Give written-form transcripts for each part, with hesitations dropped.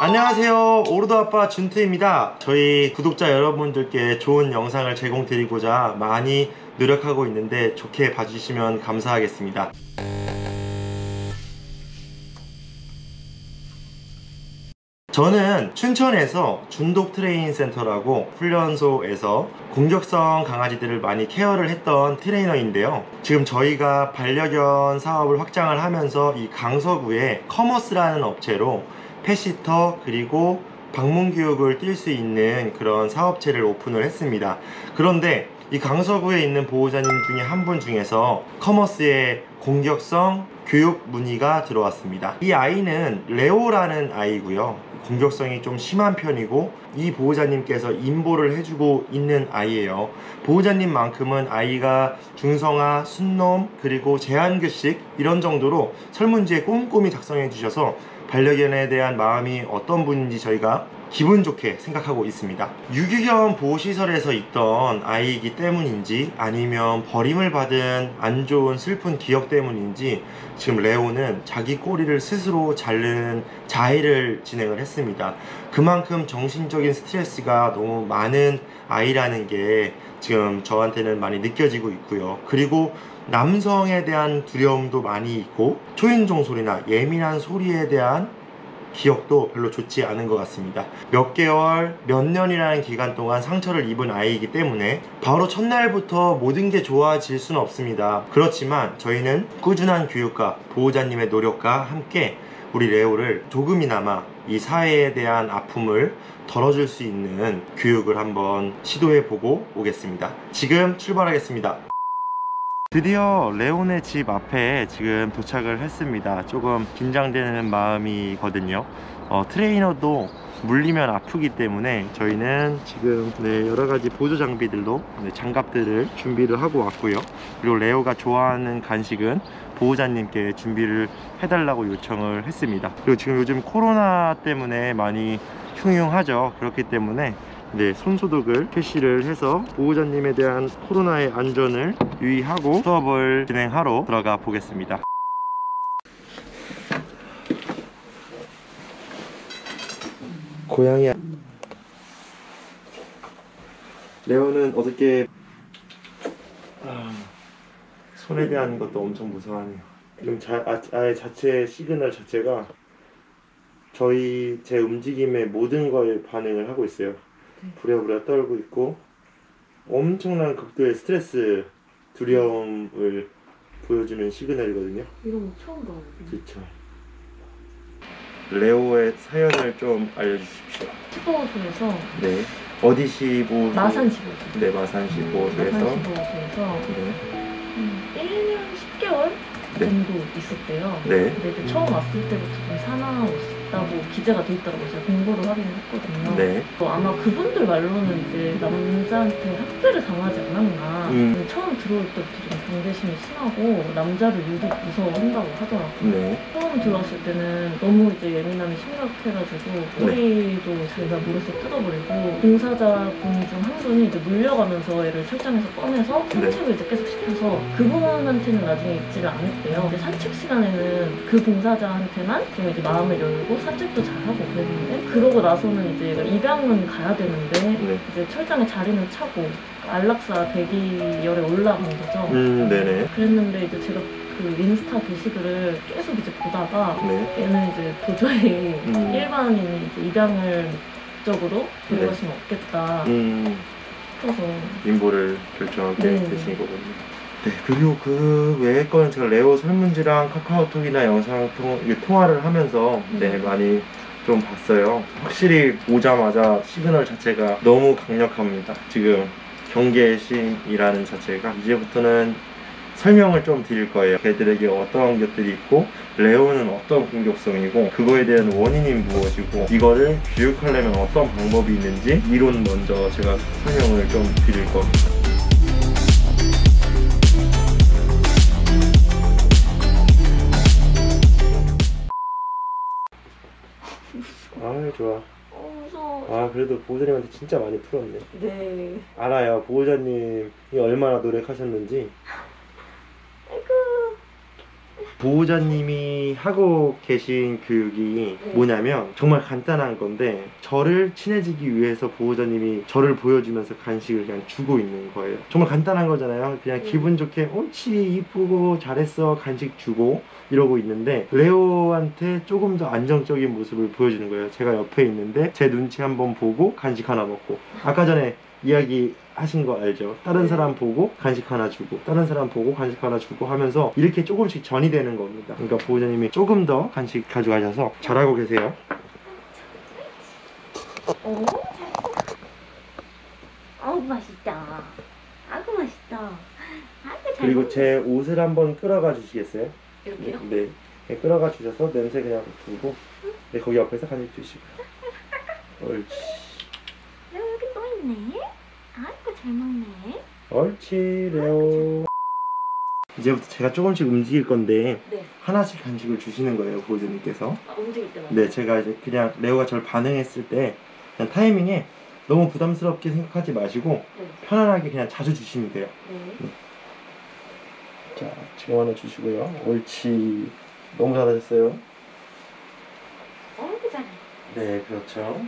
안녕하세요, 오르도아빠 준트입니다. 저희 구독자 여러분들께 좋은 영상을 제공드리고자 많이 노력하고 있는데 좋게 봐주시면 감사하겠습니다. 저는 춘천에서 준독트레이닝센터라고 훈련소에서 공격성 강아지들을 많이 케어를 했던 트레이너인데요, 지금 저희가 반려견 사업을 확장을 하면서 이 강서구에 커머스라는 업체로 펫시터 그리고 방문교육을 뛸 수 있는 그런 사업체를 오픈을 했습니다. 그런데 이 강서구에 있는 보호자님 중에 한 분 중에서 커머스의 공격성 교육 문의가 들어왔습니다. 이 아이는 레오라는 아이고요, 공격성이 좀 심한 편이고 이 보호자님께서 인보를 해주고 있는 아이예요. 보호자님만큼은 아이가 중성화, 순놈, 그리고 제한규식 이런 정도로 설문지에 꼼꼼히 작성해 주셔서 반려견에 대한 마음이 어떤 분인지 저희가 기분 좋게 생각하고 있습니다. 유기견 보호시설에서 있던 아이이기 때문인지 아니면 버림을 받은 안 좋은 슬픈 기억 때문인지 지금 레오는 자기 꼬리를 스스로 자르는 자해를 진행을 했습니다. 그만큼 정신적인 스트레스가 너무 많은 아이라는 게 지금 저한테는 많이 느껴지고 있고요. 그리고 남성에 대한 두려움도 많이 있고 초인종 소리나 예민한 소리에 대한 기억도 별로 좋지 않은 것 같습니다. 몇 개월, 몇 년이라는 기간 동안 상처를 입은 아이이기 때문에 바로 첫날부터 모든 게 좋아질 수는 없습니다. 그렇지만 저희는 꾸준한 교육과 보호자님의 노력과 함께 우리 레오를 조금이나마 이 사회에 대한 아픔을 덜어줄 수 있는 교육을 한번 시도해보고 오겠습니다. 지금 출발하겠습니다. 드디어 레오네 집 앞에 지금 도착을 했습니다. 조금 긴장되는 마음이거든요. 트레이너도 물리면 아프기 때문에 저희는 지금 여러가지 보조 장비들로 장갑들을 준비를 하고 왔고요. 그리고 레오가 좋아하는 간식은 보호자님께 준비를 해달라고 요청을 했습니다. 그리고 지금 요즘 코로나 때문에 많이 흉흉하죠. 그렇기 때문에 손소독을 캐시를 해서 보호자님에 대한 코로나의 안전을 유의하고 수업을 진행하러 들어가 보겠습니다. 고양이야. 레오는 어저께 손에 대한 것도 엄청 무서워하네요. 지금 아예 자체 시그널 자체가 제 움직임의 모든 거에 반응을 하고 있어요. 부랴부랴 떨고 있고 엄청난 극도의 스트레스, 두려움을 보여주는 시그널이거든요. 이런 거 처음 봐요. 그렇죠. 레오의 사연을 좀 알려주십시오. 시보호소에서 어디 시보호소? 마산 시보호소. 마산 시보호소에서 마산 시보호소에서 1년 10개월 정도 있었대요. 근데 이제 처음 왔을 때부터 좀 사나웠어요. 라고 기재가 돼 있더라고요. 제가 공부를 확인을 했거든요. 또 아마 그분들 말로는 이제 남자한테 학대를 당하지 않았나. 처음 들어올 때부터 좀 경계심이 심하고 남자를 유독 무서워한다고 하더라고요. 처음 들어왔을 때는 너무 이제 예민함이 심각해가지고 꼬리도 제가 물에서 뜯어버리고 봉사자분 중 한 분이 이제 물려가면서 애를 출장에서 꺼내서 산책을 이제 계속 시켜서 그분한테는 나중에 있지를 않았대요. 근데 산책 시간에는 그 봉사자한테만 좀 이제 마음을 열고 산책도 잘하고 그랬는데 그러고 나서는 이제 입양은 가야 되는데 이제 철장에 자리는 차고 안락사 대기열에 올라간 거죠. 그랬는데 이제 제가 그 인스타 게시글을 계속 이제 보다가 얘는 이제 도저히 일반인 입양을 목적으로 들어가시면 없겠다 싶어서 인보를 결정하게 되신 거거든요. 그리고 그 외에 건 제가 레오 설문지랑 카카오톡이나 영상 통화를 하면서 많이 좀 봤어요. 확실히 오자마자 시그널 자체가 너무 강력합니다. 지금 경계심이라는 자체가. 이제부터는 설명을 좀 드릴 거예요. 걔들에게 어떤 것들이 있고 레오는 어떤 공격성이고 그거에 대한 원인이 무엇이고 이거를 교육하려면 어떤 방법이 있는지 이론 먼저 제가 설명을 좀 드릴 겁니다. 좋아. 무서워. 아, 그래도 보호자님한테 진짜 많이 풀었네. 알아요, 보호자님이 얼마나 노력하셨는지. 아이고. 보호자님이 하고 계신 교육이 뭐냐면 정말 간단한 건데 저를 친해지기 위해서 보호자님이 저를 보여주면서 간식을 그냥 주고 있는 거예요. 정말 간단한 거잖아요. 그냥 기분 좋게 옳지 이쁘고 잘했어 간식 주고 이러고 있는데 레오한테 조금 더 안정적인 모습을 보여주는 거예요. 제가 옆에 있는데 제 눈치 한번 보고 간식 하나 먹고, 아까 전에 이야기 하신 거 알죠? 다른 사람 보고 간식 하나 주고 다른 사람 보고 간식 하나 주고 하면서 이렇게 조금씩 전이 되는 겁니다. 그러니까 보호자님이 조금 더 간식 가져가셔서 잘하고 계세요. 오, 아우 맛있다. 아우 맛있다. 그리고 제 옷을 한번 끌어가 주시겠어요? 이렇게요? 네, 네. 끌어가 주셔서 냄새 그냥 두고 네, 거기 옆에서 간식 주시고요. 옳지. 아이고 잘 먹네. 옳지 레오. 이제부터 제가 조금씩 움직일 건데 네. 하나씩 간식을 주시는 거예요 보호자님께서. 아, 움직일 때마다? 네, 제가 이제 그냥 레오가 절 반응했을 때 그냥 타이밍에 너무 부담스럽게 생각하지 마시고 네. 편안하게 그냥 자주 주시면 돼요. 네. 네. 자, 지금 하나 주시고요. 옳지. 너무 잘하셨어요. 너무 잘해. 네, 그렇죠.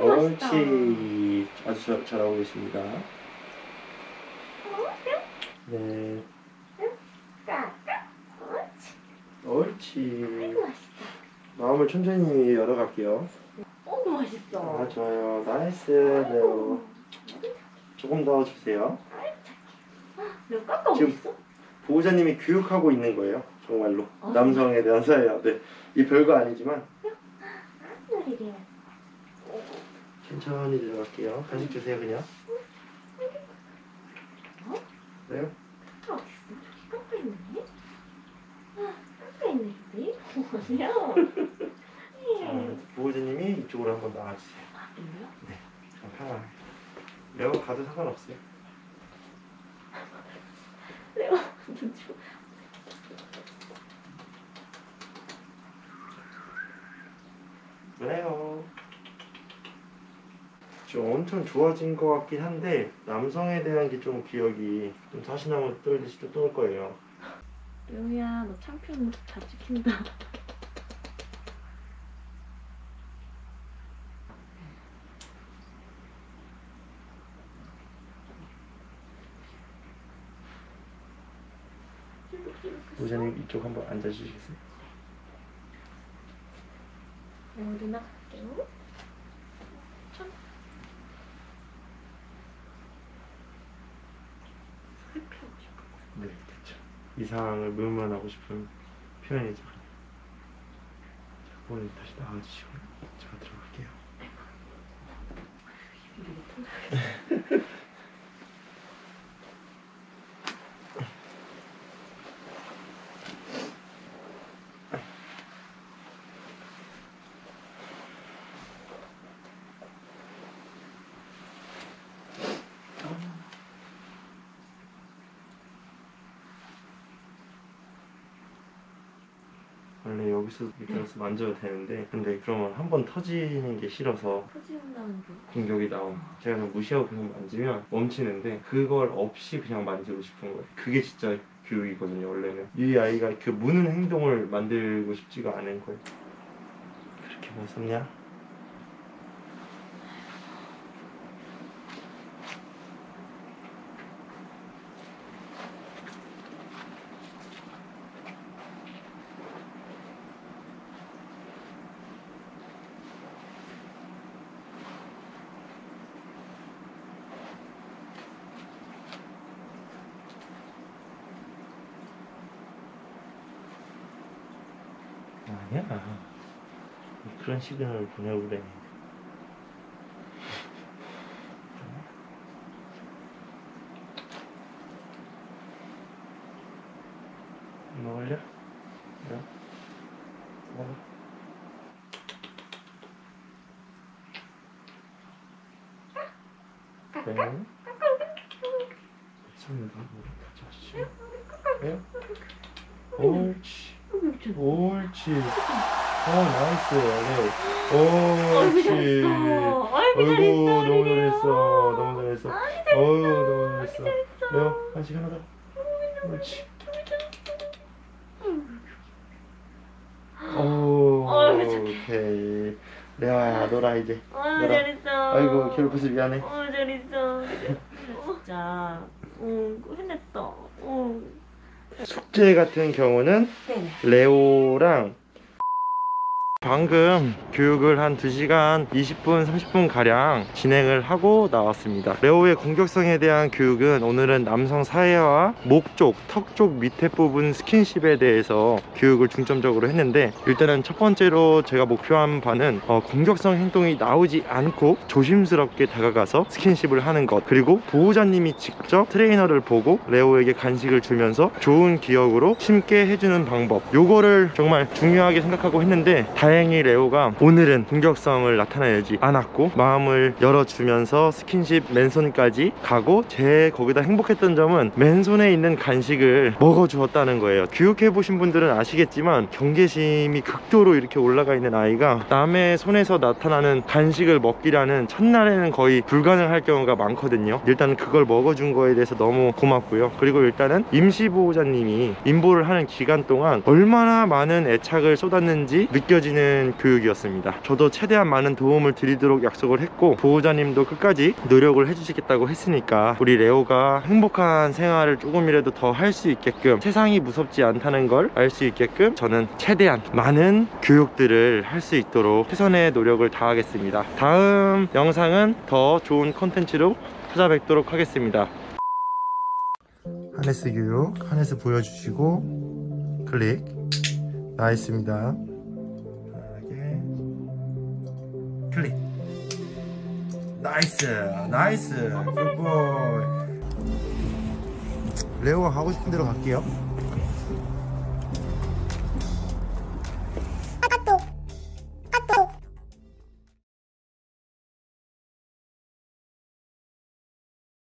옳지. 아주 잘하고 계십니다. 네. 옳지. 마음을 천천히 열어갈게요. 오, 맛있어. 아, 좋아요. 나이스. 레오. 조금 더 주세요. 지금 보호자님이 교육하고 있는 거예요. 정말로. 남성에 대한 사회야. 네. 이 별거 아니지만. 천천히 들어갈게요. 간식 주세요, 그냥. 그래요? 깎고 있네. 깎고 있네. 뭐냐? 보호자님이 이쪽으로 한번 나와주세요. 아, 이거요? 네. 그럼 편하게. 레오 가도 상관없어요. 레오 눈 줘. 레오. 좀 엄청 좋아진 것 같긴 한데 남성에 대한 게 좀 기억이 좀 다시 나면 떠올 거예요. 레오야, 너 창피한 거 다 찍힌다. 보호자님 이쪽 한번 앉아주시겠어요? 레오 누나 갈게요. 네, 그렇죠. 이 상황을 물만하고 싶은 표현이죠. 오늘 다시 나와주시고 제가 들어갈게요. 원래 여기서 이렇게 해서 만져도 되는데 근데 그러면 한번 터지는 게 싫어서 터지면 공격이 나옴. 제가 그냥 무시하고 그냥 만지면 멈추는데 그걸 없이 그냥 만지고 싶은 거예요. 그게 진짜 교육이거든요. 원래는 이 아이가 그 무는 행동을 만들고 싶지가 않은 거예요. 그렇게 무섭냐? 아니야. 그런 시그널을 보내고 그래. 먹을래? 네. 먹어. 네. 감사합니다. 다시. 네. 옳지. 옳지. 오, 나이스. 옳지. 아이고, 너무 잘했어. 너무 잘했어. 아이고, 너무 잘했어. 레오, 간식 하나 더. 그렇지. 오, 오케이. 레오야, 놀아 이제. 놀아. 잘했어. 아이고, 괴롭혀서 미안해. 잘했어. 진짜. 혼냈다. 숙제 같은 경우는 네네. 레오랑 방금 교육을 한 2시간 20분 30분 가량 진행을 하고 나왔습니다. 레오의 공격성에 대한 교육은 오늘은 남성 사회와 목 쪽, 턱 쪽 밑에 부분 스킨십에 대해서 교육을 중점적으로 했는데, 일단은 첫 번째로 제가 목표한 바는 공격성 행동이 나오지 않고 조심스럽게 다가가서 스킨십을 하는 것, 그리고 보호자님이 직접 트레이너를 보고 레오에게 간식을 주면서 좋은 기억으로 심게 해주는 방법, 요거를 정말 중요하게 생각하고 했는데, 다행히 레오가 오늘은 공격성을 나타내지 않았고 마음을 열어주면서 스킨십 맨손까지 가고, 제 거기다 행복했던 점은 맨손에 있는 간식을 먹어주었다는 거예요. 교육해보신 분들은 아시겠지만 경계심이 극도로 이렇게 올라가 있는 아이가 남의 손에서 나타나는 간식을 먹기라는, 첫날에는 거의 불가능할 경우가 많거든요. 일단 그걸 먹어준 거에 대해서 너무 고맙고요. 그리고 일단은 임시보호자님이 임보를 하는 기간 동안 얼마나 많은 애착을 쏟았는지 느껴지는 교육이었습니다. 저도 최대한 많은 도움을 드리도록 약속을 했고, 보호자님도 끝까지 노력을 해주시겠다고 했으니까 우리 레오가 행복한 생활을 조금이라도 더 할 수 있게끔, 세상이 무섭지 않다는 걸 알 수 있게끔 저는 최대한 많은 교육들을 할 수 있도록 최선의 노력을 다하겠습니다. 다음 영상은 더 좋은 콘텐츠로 찾아뵙도록 하겠습니다. 하네스 교육, 하네스 보여주시고 클릭 나있습니다. 클릭. 나이스 나이스 굿보이. 레오가 가고 싶은 대로 갈게요.